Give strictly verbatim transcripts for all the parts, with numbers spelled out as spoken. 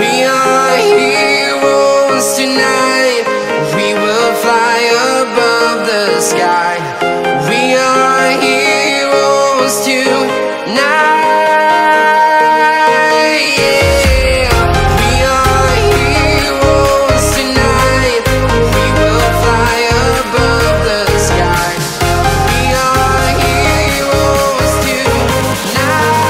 We are heroes tonight. We will fly above the sky. We are heroes tonight. Yeah. We are heroes tonight. We will fly above the sky. We are heroes tonight. Yeah.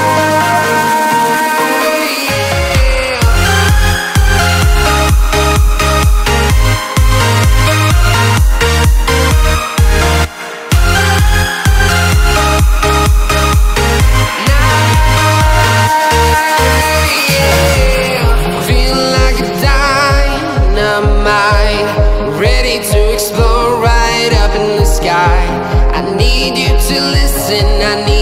Ready to explore right up in the sky. I need you to listen, I need